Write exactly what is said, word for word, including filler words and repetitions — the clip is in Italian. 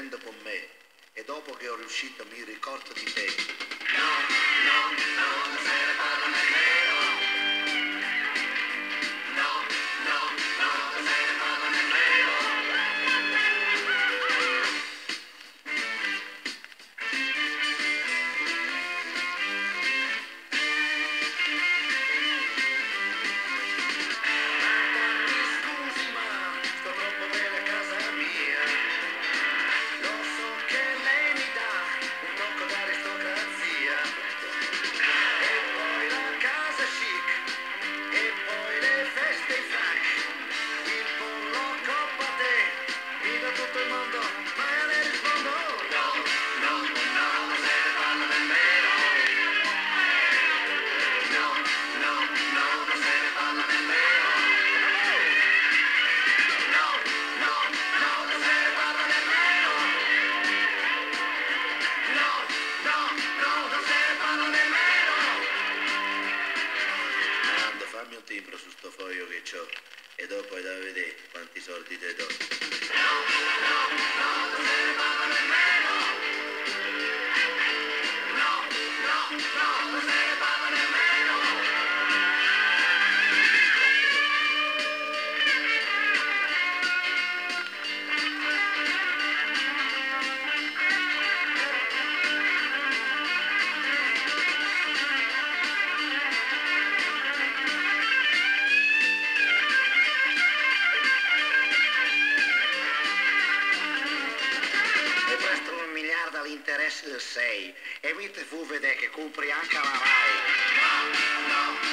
prendo con me e dopo che ho riuscito mi ricordo di te. No, no, no, non se ne parla nemmeno. No, no, no, non se ne parla nemmeno. Mi scusi ma sto troppo bene a casa mia. Lo so che lei mi dà un tocco d'aristocrazia. E poi la casa chic, e poi le feste in frac, il pollo coppa te, mi dà tutto il mondo, ma io le rispondo no, no, no, non se ne parla nemmeno. No, no, no, non se ne parla nemmeno. No, no, no, non se ne parla nemmeno. No, no, no, non se ne parla nemmeno. Mando, fammi un timbro su sto foglio che c'ho e dopo è da vedere quanti soldi te do. No, no, no, non se ne parla nemmeno. No, no, no, non se ne parla nemmeno. E presto un miliardo all'interesse del sei. E mi te fu vedere che compri anche la Rai. No, no.